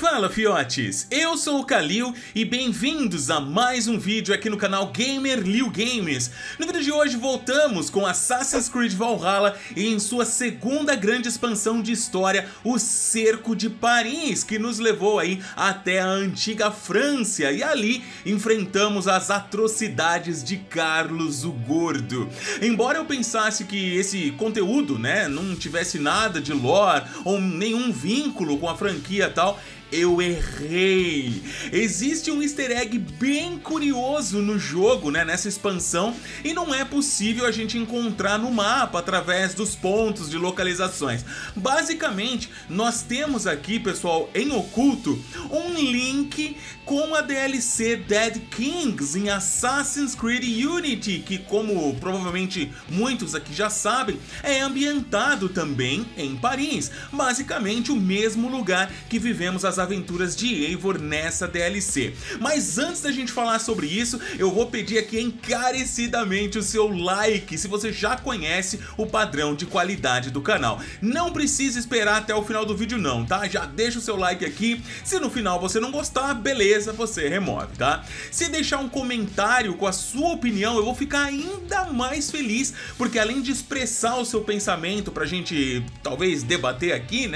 Fala, fiotes! Eu sou o Kalil e bem-vindos a mais um vídeo aqui no canal Gamer Liu Games. No vídeo de hoje voltamos com Assassin's Creed Valhalla e em sua segunda grande expansão de história, o Cerço de Paris, que nos levou aí até a antiga França e ali enfrentamos as atrocidades de Carlos o Gordo. Embora eu pensasse que esse conteúdo, não tivesse nada de lore ou nenhum vínculo com a franquia e tal, eu errei. Existe um easter egg bem curioso no jogo, nessa expansão, e não é possível a gente encontrar no mapa através dos pontos de localizações. Basicamente, nós temos aqui, pessoal, em oculto, um link com a DLC Dead Kings em Assassin's Creed Unity, que, como provavelmente muitos aqui já sabem, é ambientado também em Paris, basicamente o mesmo lugar que vivemos as aventuras de Eivor nessa DLC. Mas antes da gente falar sobre isso, eu vou pedir aqui encarecidamente o seu like, se você já conhece o padrão de qualidade do canal. Não precisa esperar até o final do vídeo não, tá? Já deixa o seu like aqui, se no final você não gostar, beleza, você remove, tá? Se deixar um comentário com a sua opinião, eu vou ficar ainda mais feliz, porque além de expressar o seu pensamento pra gente talvez debater aqui,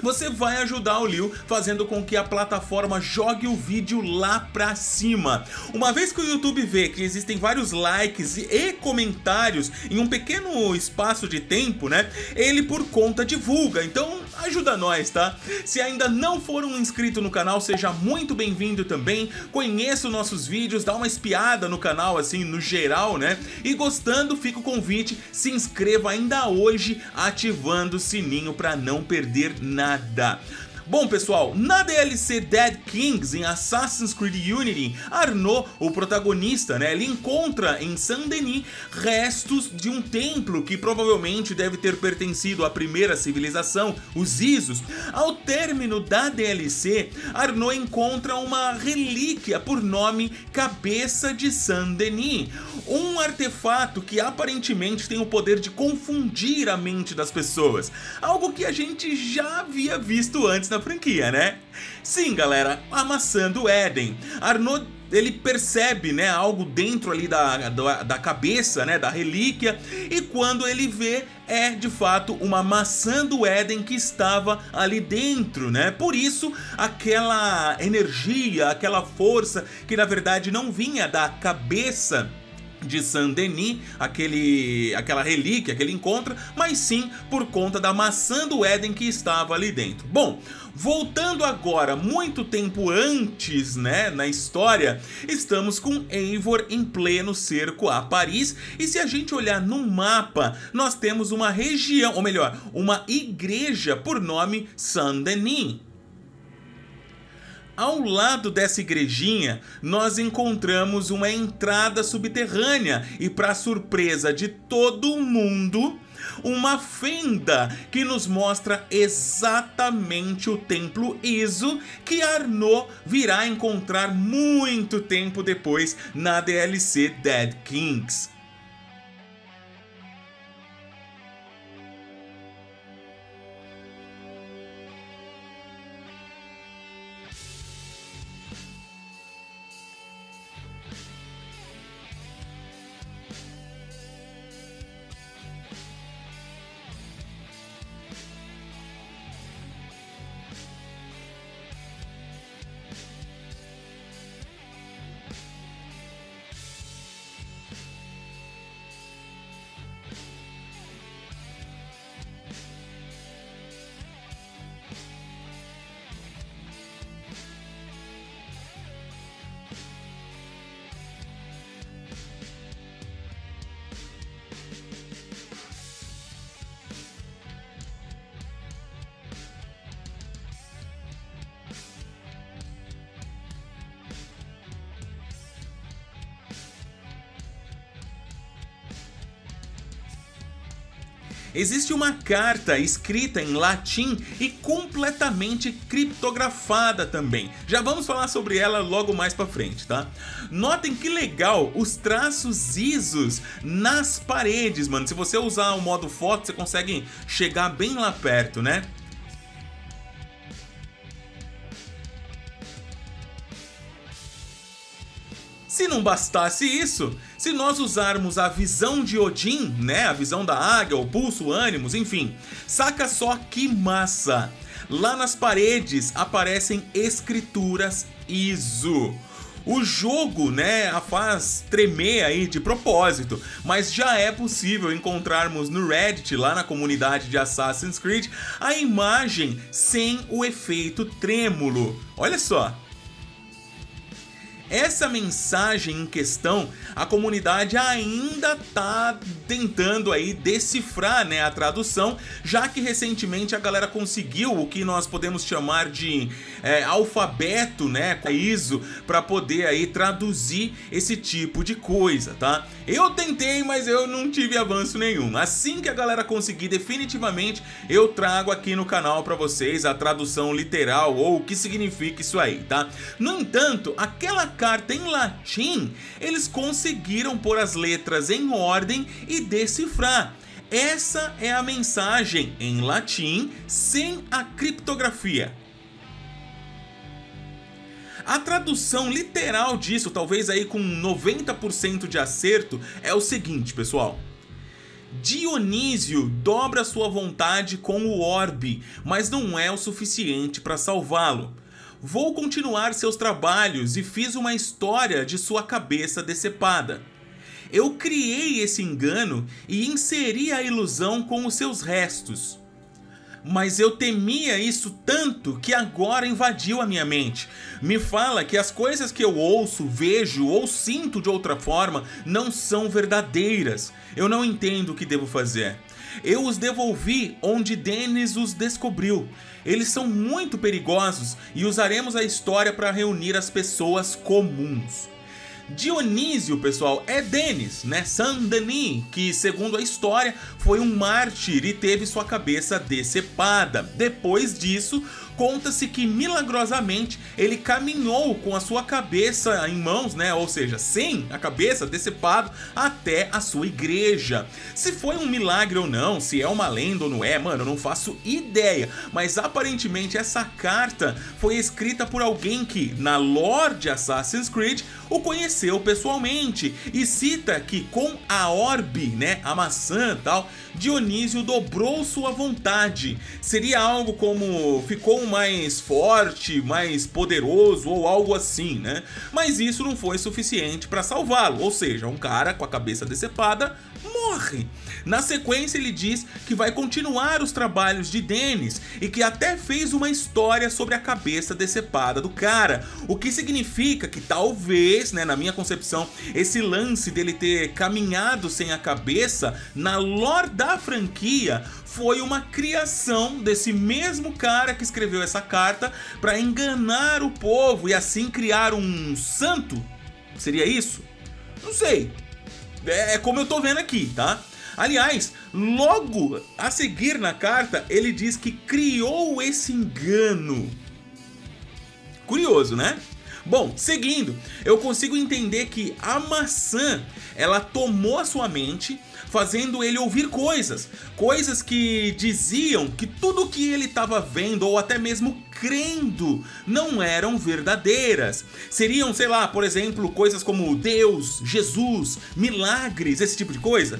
você vai ajudar o Liu fazendo com que a plataforma jogue o vídeo lá pra cima. Uma vez que o YouTube vê que existem vários likes e comentários em um pequeno espaço de tempo, ele por conta divulga, então ajuda nós, tá? Se ainda não for um inscrito no canal, seja muito bem-vindo também, conheça os nossos vídeos, dá uma espiada no canal, assim, no geral, E gostando, fica o convite, se inscreva ainda hoje, ativando o sininho pra não perder nada. Bom, pessoal, na DLC Dead Kings, em Assassin's Creed Unity, Arno, o protagonista, ele encontra em Saint Denis restos de um templo que provavelmente deve ter pertencido à primeira civilização, os Isos. Ao término da DLC, Arno encontra uma relíquia por nome Cabeça de Saint Denis, um artefato que aparentemente tem o poder de confundir a mente das pessoas, algo que a gente já havia visto antes na franquia, Sim, galera, a maçã do Éden. Arno, ele percebe, algo dentro ali da cabeça, da relíquia, e quando ele vê, é de fato uma maçã do Éden que estava ali dentro, Por isso, aquela energia, aquela força que na verdade não vinha da cabeça de Saint Denis, aquela relíquia que ele encontra, mas sim por conta da maçã do Éden que estava ali dentro. Bom, voltando agora, muito tempo antes, na história, estamos com Eivor em pleno cerco a Paris, e se a gente olhar no mapa, nós temos uma região, ou melhor, uma igreja por nome Saint Denis. Ao lado dessa igrejinha, nós encontramos uma entrada subterrânea e, para surpresa de todo mundo, uma fenda que nos mostra exatamente o templo Iso, que Arno virá encontrar muito tempo depois na DLC Dead Kings. Existe uma carta escrita em latim e completamente criptografada também. Já vamos falar sobre ela logo mais pra frente, tá? Notem que legal os traços ISOs nas paredes, mano. Se você usar o modo foto, você consegue chegar bem lá perto, Se não bastasse isso, se nós usarmos a visão de Odin, né, a visão da águia, o pulso, o ânimos, enfim, saca só que massa! Lá nas paredes aparecem escrituras ISO. O jogo, né, a faz tremer aí de propósito, mas já é possível encontrarmos no Reddit, lá na comunidade de Assassin's Creed, a imagem sem o efeito trêmulo. Olha só! Essa mensagem em questão, a comunidade ainda está tentando aí decifrar, né, a tradução, já que recentemente a galera conseguiu o que nós podemos chamar de alfabeto, né, ISO, para poder aí traduzir esse tipo de coisa, tá? Eu tentei, mas eu não tive avanço nenhum. Assim que a galera conseguir definitivamente, eu trago aqui no canal para vocês a tradução literal ou o que significa isso aí, tá? No entanto, aquela carta em latim, eles conseguiram pôr as letras em ordem e decifrar. Essa é a mensagem em latim sem a criptografia. A tradução literal disso, talvez aí com 90% de acerto, é o seguinte, pessoal. Dionísio dobra sua vontade com o orbe, mas não é o suficiente para salvá-lo. Vou continuar seus trabalhos e fiz uma história de sua cabeça decepada. Eu criei esse engano e inseri a ilusão com os seus restos. Mas eu temia isso tanto que agora invadiu a minha mente. Me fala que as coisas que eu ouço, vejo ou sinto de outra forma não são verdadeiras. Eu não entendo o que devo fazer. Eu os devolvi onde Denis os descobriu. Eles são muito perigosos e usaremos a história para reunir as pessoas comuns. Dionísio, pessoal, é Denis, né? Saint Denis, que segundo a história foi um mártir e teve sua cabeça decepada. Depois disso, conta-se que milagrosamente ele caminhou com a sua cabeça em mãos, né? Ou seja, sem a cabeça decepado até a sua igreja. Se foi um milagre ou não, se é uma lenda ou não é, mano, eu não faço ideia. Mas aparentemente essa carta foi escrita por alguém que, na lore de Assassin's Creed, o conheceu pessoalmente e cita que com a orbe, né, a maçã e tal, Dionísio dobrou sua vontade. Seria algo como ficou mais forte, mais poderoso ou algo assim, né? Mas isso não foi suficiente para salvá-lo, ou seja, um cara com a cabeça decepada morre. Na sequência ele diz que vai continuar os trabalhos de Denis e que até fez uma história sobre a cabeça decepada do cara, o que significa que talvez, né, na minha concepção, esse lance dele ter caminhado sem a cabeça na lore da franquia foi uma criação desse mesmo cara que escreveu essa carta para enganar o povo e assim criar um santo? Seria isso? Não sei. É como eu tô vendo aqui, tá? Aliás, logo a seguir na carta, ele diz que criou esse engano. Curioso, né? Bom, seguindo, eu consigo entender que a maçã, ela tomou a sua mente, fazendo ele ouvir coisas que diziam que tudo que ele estava vendo ou até mesmo crendo não eram verdadeiras. Seriam, sei lá, por exemplo, coisas como Deus, Jesus, milagres, esse tipo de coisa.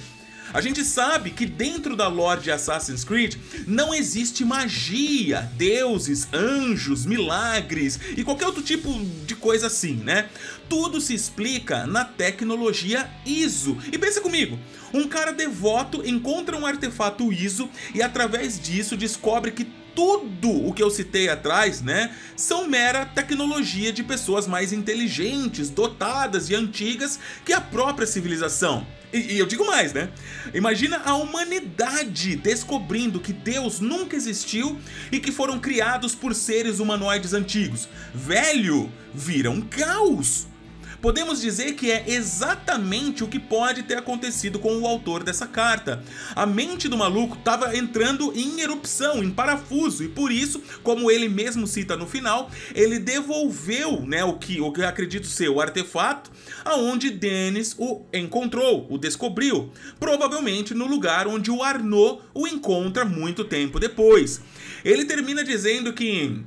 A gente sabe que dentro da lore de Assassin's Creed não existe magia, deuses, anjos, milagres e qualquer outro tipo de coisa assim, né? Tudo se explica na tecnologia ISO. E pensa comigo, um cara devoto encontra um artefato ISO e através disso descobre que tudo o que eu citei atrás, né, são mera tecnologia de pessoas mais inteligentes, dotadas e antigas que a própria civilização. E eu digo mais, né? Imagina a humanidade descobrindo que Deus nunca existiu e que foram criados por seres humanoides antigos. Velho, vira um caos. Podemos dizer que é exatamente o que pode ter acontecido com o autor dessa carta. A mente do maluco estava entrando em erupção, em parafuso, e por isso, como ele mesmo cita no final, ele devolveu, né, o que eu acredito ser o artefato, aonde Denis o encontrou, o descobriu, provavelmente no lugar onde o Arno o encontra muito tempo depois. Ele termina dizendo que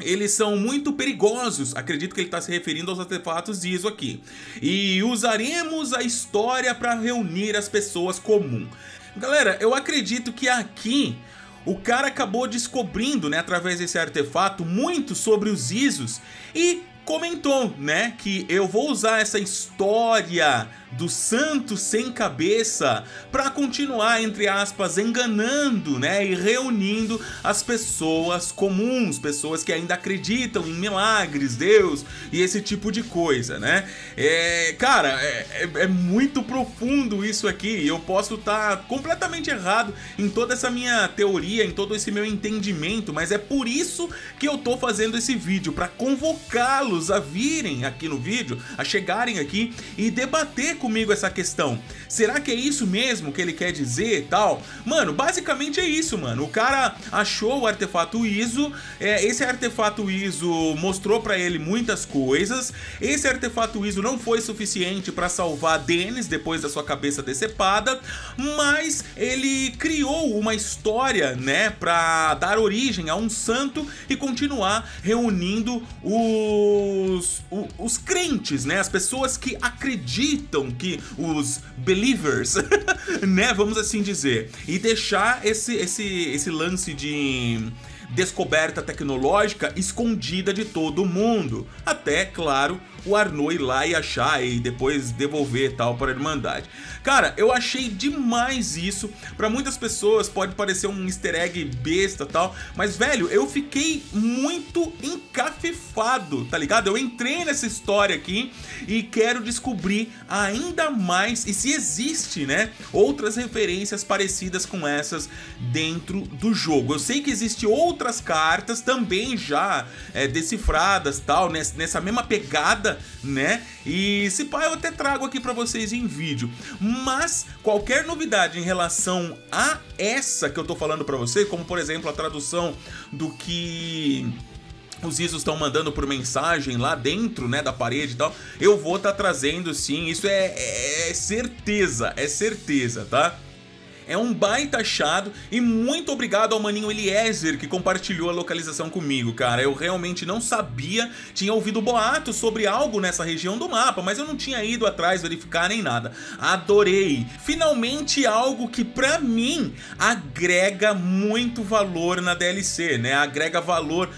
eles são muito perigosos. Acredito que ele está se referindo aos artefatos de Isos aqui. E usaremos a história para reunir as pessoas comuns. Galera, eu acredito que aqui o cara acabou descobrindo, né, através desse artefato, muito sobre os Isos e comentou, né, que eu vou usar essa história do santo sem cabeça para continuar, entre aspas, enganando, né, e reunindo as pessoas comuns, pessoas que ainda acreditam em milagres, Deus e esse tipo de coisa, né? Cara, é muito profundo isso aqui. Eu posso estar completamente errado em toda essa minha teoria, em todo esse meu entendimento, mas é por isso que eu tô fazendo esse vídeo, para convocá-los a virem aqui no vídeo, a chegarem aqui e debater comigo essa questão. Será que é isso mesmo que ele quer dizer e tal? Mano, basicamente é isso, mano. O cara achou o artefato Iso, esse artefato Iso mostrou pra ele muitas coisas. Esse artefato Iso não foi suficiente pra salvar Denis depois da sua cabeça decepada, mas ele criou uma história, né, pra dar origem a um santo e continuar reunindo os crentes, né, as pessoas que acreditam, que os believers, né, vamos assim dizer, e deixar esse lance de descoberta tecnológica escondida de todo mundo, até, claro, o Arno ir lá e achar e depois devolver tal para a Irmandade. Cara, eu achei demais isso. Para muitas pessoas pode parecer um easter egg besta tal, mas, velho, eu fiquei muito encafifado, tá ligado? Eu entrei nessa história aqui e quero descobrir ainda mais, e se existe, né, outras referências parecidas com essas dentro do jogo. Eu sei que existe outras cartas também já decifradas tal, nessa mesma pegada, né? E se pá, eu até trago aqui pra vocês em vídeo. Mas qualquer novidade em relação a essa que eu tô falando pra vocês, como por exemplo a tradução do que os Isos estão mandando por mensagem lá dentro, né, da parede e tal, eu vou tá trazendo sim. Isso é certeza, é certeza, tá? É um baita achado, e muito obrigado ao maninho Eliezer que compartilhou a localização comigo, cara. Eu realmente não sabia, tinha ouvido boato sobre algo nessa região do mapa, mas eu não tinha ido atrás verificar nem nada. Adorei! Finalmente algo que pra mim agrega muito valor na DLC, né? Agrega valor,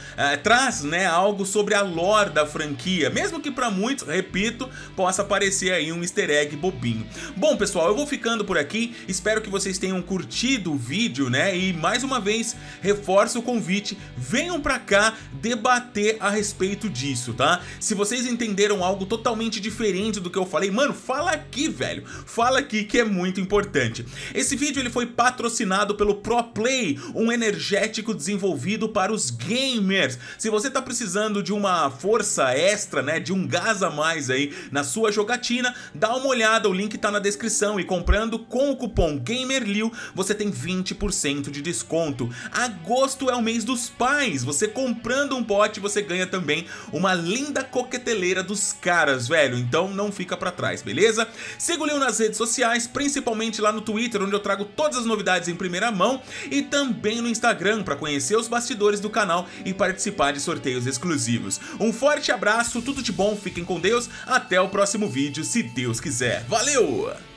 traz, né, algo sobre a lore da franquia, mesmo que pra muitos, repito, possa parecer aí um easter egg bobinho. Bom, pessoal, eu vou ficando por aqui, espero que vocês tenham curtido o vídeo, né? E mais uma vez reforço o convite, venham pra cá debater a respeito disso, tá? Se vocês entenderam algo totalmente diferente do que eu falei, mano, fala aqui, velho, fala aqui, que é muito importante. Esse vídeo ele foi patrocinado pelo ProPlay, um energético desenvolvido para os gamers. Se você tá precisando de uma força extra, né, de um gás a mais aí na sua jogatina, dá uma olhada, o link tá na descrição, e comprando com o cupom GamerLiu, você tem 20% de desconto. Agosto é o mês dos pais, você comprando um pote, você ganha também uma linda coqueteleira dos caras, velho, então não fica pra trás, beleza? Siga o Liu nas redes sociais, principalmente lá no Twitter, onde eu trago todas as novidades em primeira mão, e também no Instagram, pra conhecer os bastidores do canal e participar de sorteios exclusivos. Um forte abraço, tudo de bom, fiquem com Deus, até o próximo vídeo, se Deus quiser. Valeu!